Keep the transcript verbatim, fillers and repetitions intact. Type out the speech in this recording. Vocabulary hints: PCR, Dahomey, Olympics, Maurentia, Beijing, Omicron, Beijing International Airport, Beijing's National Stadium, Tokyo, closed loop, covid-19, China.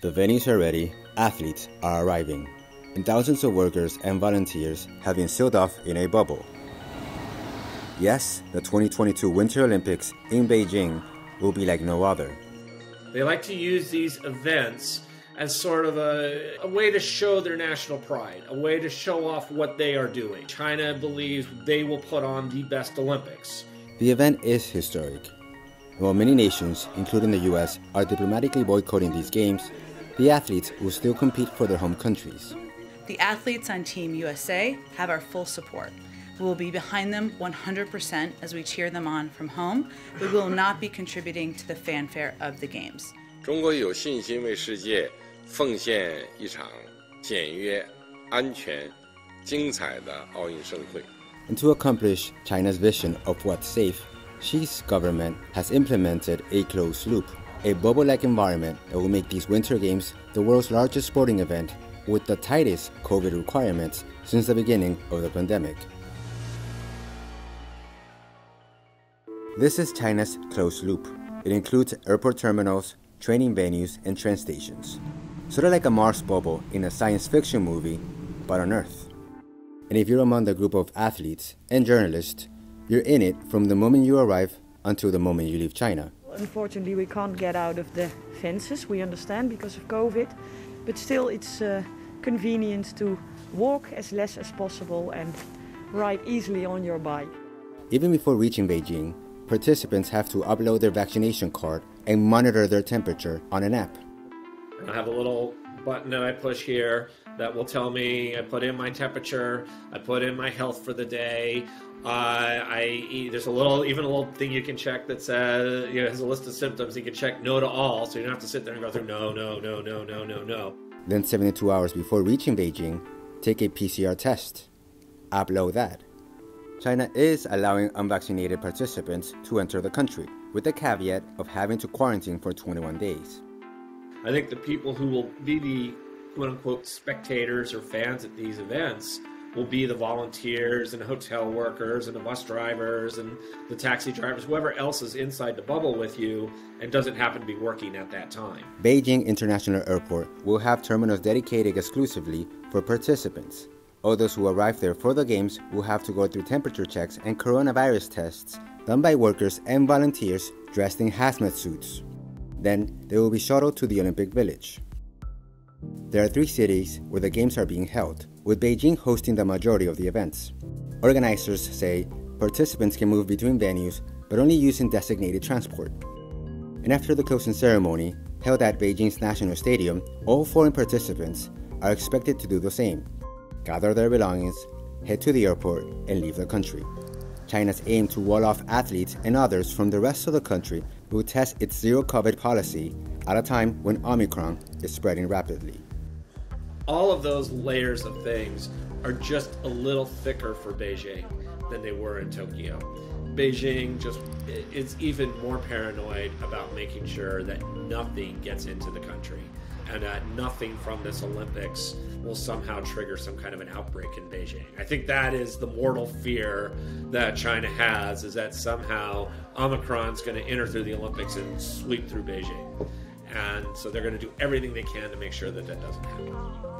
The venues are ready, athletes are arriving, and thousands of workers and volunteers have been sealed off in a bubble. Yes, the twenty twenty-two Winter Olympics in Beijing will be like no other. They like to use these events as sort of a, a way to show their national pride, a way to show off what they are doing. China believes they will put on the best Olympics. The event is historic. While many nations, including the U S, are diplomatically boycotting these games, the athletes will still compete for their home countries. The athletes on Team U S A have our full support. We will be behind them one hundred percent as we cheer them on from home. We will not be contributing to the fanfare of the games. And to accomplish China's vision of what's safe, Xi's government has implemented a closed loop, a bubble-like environment that will make these Winter Games the world's largest sporting event with the tightest COVID requirements since the beginning of the pandemic. This is China's closed loop. It includes airport terminals, training venues, and train stations. Sort of like a Mars bubble in a science fiction movie, but on Earth. And if you're among the group of athletes and journalists, you're in it from the moment you arrive until the moment you leave China. Unfortunately, we can't get out of the fences, we understand, because of COVID. But still, it's uh, convenient to walk as less as possible and ride easily on your bike. Even before reaching Beijing, participants have to upload their vaccination card and monitor their temperature on an app. I have a little button that I push here that will tell me I put in my temperature, I put in my health for the day. Uh, I there's a little even a little thing you can check that says, you know, has a list of symptoms. You can check no to all, so you don't have to sit there and go through no, no, no, no, no, no, no. Then seventy-two hours before reaching Beijing, take a P C R test. Upload that. China is allowing unvaccinated participants to enter the country, with the caveat of having to quarantine for twenty-one days. I think the people who will be the quote-unquote spectators or fans at these events will be the volunteers and hotel workers and the bus drivers and the taxi drivers, whoever else is inside the bubble with you and doesn't happen to be working at that time. Beijing International Airport will have terminals dedicated exclusively for participants. All those who arrive there for the games will have to go through temperature checks and coronavirus tests done by workers and volunteers dressed in hazmat suits. Then they will be shuttled to the Olympic Village. There are three cities where the games are being held, with Beijing hosting the majority of the events. Organizers say participants can move between venues, but only using designated transport. And after the closing ceremony, held at Beijing's National Stadium, all foreign participants are expected to do the same: gather their belongings, head to the airport, and leave the country. China's aim to wall off athletes and others from the rest of the country will test its zero-COVID policy at a time when Omicron is spreading rapidly. All of those layers of things are just a little thicker for Beijing than they were in Tokyo. Beijing just is even more paranoid about making sure that nothing gets into the country and that nothing from this Olympics will somehow trigger some kind of an outbreak in Beijing. I think that is the mortal fear that China has, is that somehow Omicron's going to enter through the Olympics and sweep through Beijing. And so they're going to do everything they can to make sure that that doesn't happen.